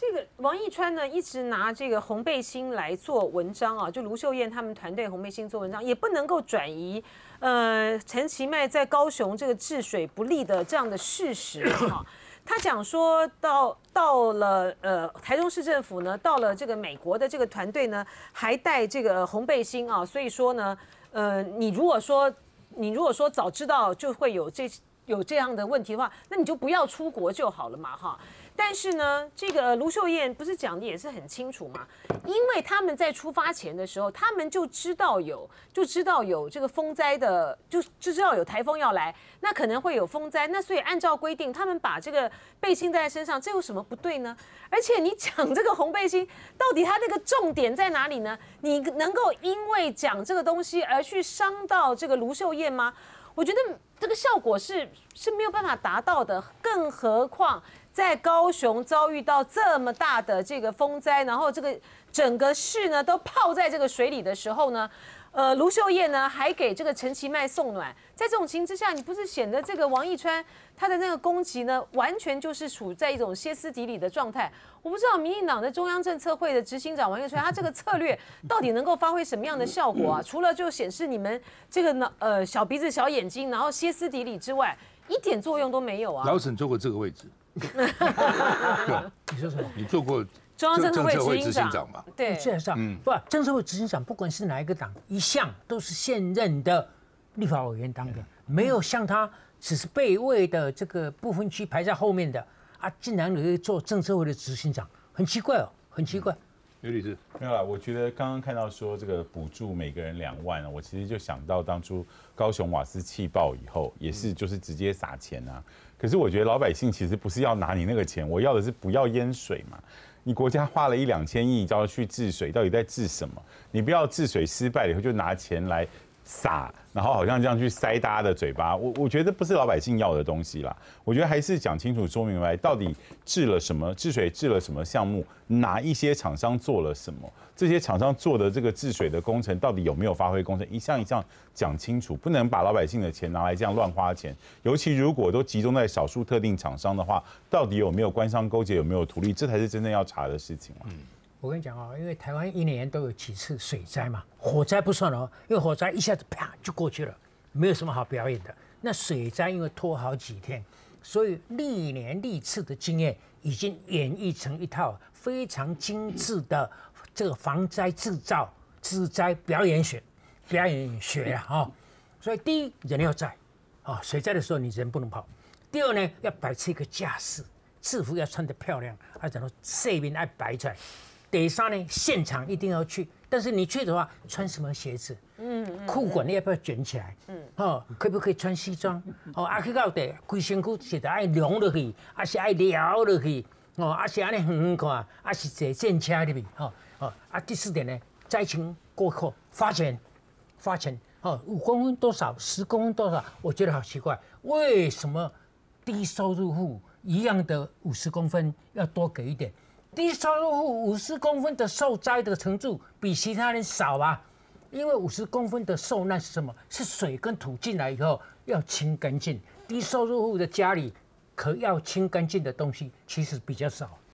这个王义川呢，一直拿这个洪蓓馨来做文章啊，就卢秀燕他们团队洪蓓馨做文章，也不能够转移陈其迈在高雄这个治水不力的这样的事实啊。他讲说到了台中市政府呢，到了这个美国的这个团队呢，还带这个洪蓓馨啊，所以说呢，你如果说早知道就会有这样的问题的话，那你就不要出国就好了嘛，哈。但是呢，这个卢秀燕不是讲的也是很清楚嘛，因为他们在出发前的时候，他们就知道有这个风灾的，就知道有台风要来，那可能会有风灾，那所以按照规定，他们把这个蓓馨带在身上，这有什么不对呢？而且你讲这个洪蓓馨，到底它那个重点在哪里呢？你能够因为讲这个东西而去伤到这个卢秀燕吗？我觉得这个效果是没有办法达到的，更何况在高雄遭遇到这么大的这个风灾，然后这个整个市呢都泡在这个水里的时候呢，卢秀燕呢还给这个陈其迈送暖，在这种情形之下，你不是显得这个王义川他的那个攻击呢，完全就是处在一种歇斯底里的状态。我不知道民进党的中央政策会的执行长王义川，他这个策略到底能够发挥什么样的效果啊？除了就显示你们这个小鼻子小眼睛，然后歇斯底里之外，一点作用都没有啊。老沈坐过这个位置，你说什么？你坐过？中央政策会执行长嘛，对，事实上，不，政策会执行长不管是哪一个党，一向都是现任的立法委员当的，没有像他只是备位的这个不分区排在后面的啊，竟然有一个做政策会的执行长，很奇怪哦，很奇怪。刘理事，没有啦，我觉得刚刚看到说这个补助每个人2万啊，我其实就想到当初高雄瓦斯气爆以后，也是就是直接撒钱啊。可是我觉得老百姓其实不是要拿你那个钱，我要的是不要淹水嘛。你国家花了1、2千亿要去治水，到底在治什么？你不要治水失败了以后就拿钱来撒，然后好像这样去塞大家的嘴巴。我觉得不是老百姓要的东西啦。我觉得还是讲清楚、说明白，到底治了什么？治水治了什么项目？哪一些厂商做了什么？这些厂商做的这个治水的工程到底有没有发挥工程？一项一项讲清楚，不能把老百姓的钱拿来这样乱花钱。尤其如果都集中在少数特定厂商的话，到底有没有官商勾结？有没有图利？这才是真正要查的事情嘛。我跟你讲啊，因为台湾1年都有几次水灾嘛，火灾不算哦，因为火灾一下子啪就过去了，没有什么好表演的。那水灾因为拖好几天，所以历年历次的经验已经演绎成一套非常精致的这个防灾治灾表演学啊！哈，所以第一人要在啊，水灾的时候你人不能跑。第二呢，要摆出一个架势，制服要穿得漂亮，还讲到睡面爱摆出来。第三呢，现场一定要去，但是你去的话，穿什么鞋子？裤管要不要卷起来？哦，可不可以穿西装？哦，啊去到底，规身躯是得爱量落去，还是爱撩落去？哦，还是安尼远远看，还是坐电车入去？哦哦，啊第4点呢，灾情过后发钱，哦5公分多少，10公分多少？我觉得好奇怪，为什么低收入户一样的50公分要多给一点？低收入户50公分的受灾的程度比其他人少啊，因为50公分的受难是什么？是水跟土进来以后要清干净。低收入户的家里可要清干净的东西其实比较少。